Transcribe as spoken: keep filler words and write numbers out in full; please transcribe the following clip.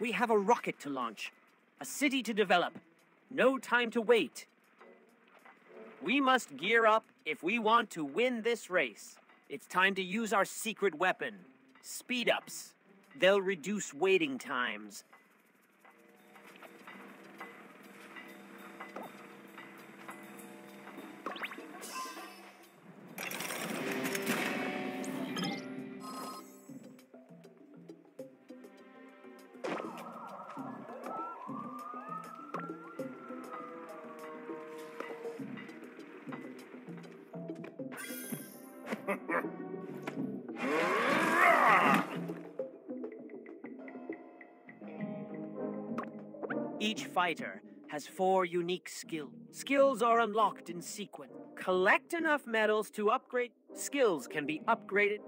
We have a rocket to launch, a city to develop. No time to wait. We must gear up if we want to win this race. It's time to use our secret weapon, speed-ups. They'll reduce waiting times. Each fighter has four unique skills. Skills are unlocked in sequence. Collect enough medals to upgrade. Skills can be upgraded.